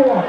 everyone.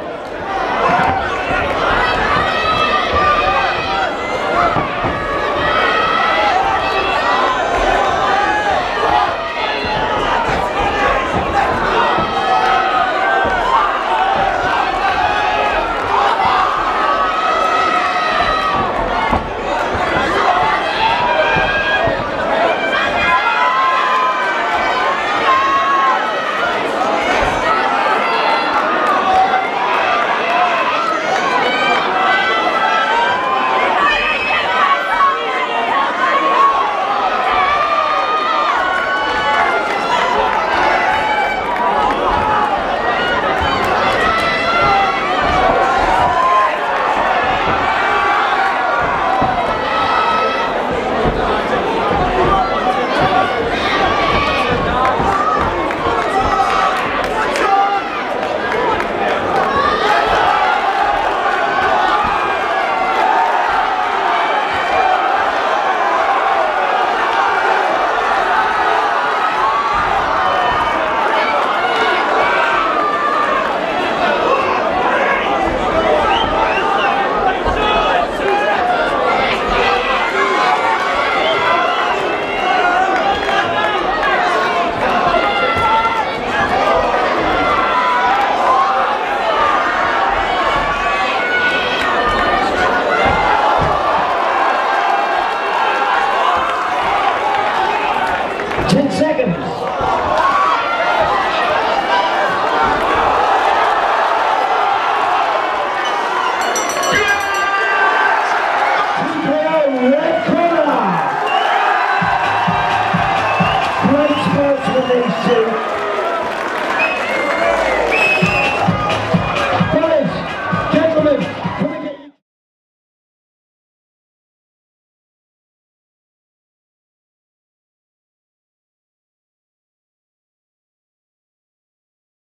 Thank you.